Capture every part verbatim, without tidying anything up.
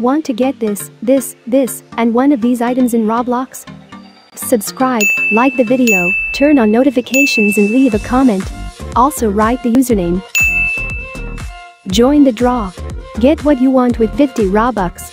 Want to get this, this, this, and one of these items in Roblox? Subscribe, like the video, turn on notifications and leave a comment. Also write the username. Join the draw. Get what you want with fifty Robux.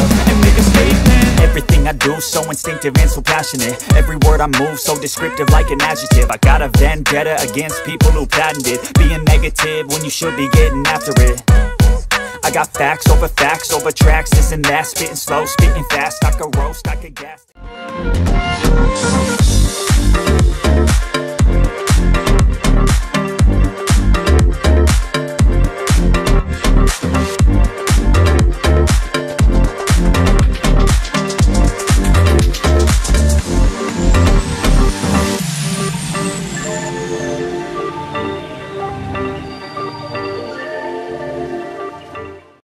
and make a statement. Everything I do, so instinctive and so passionate. Every word I move, so descriptive like an adjective. I got a vendetta against people who patented being negative when you should be getting after it. I got facts over facts over tracks, this and that. Spitting slow, spitting fast, I could roast, I could gas.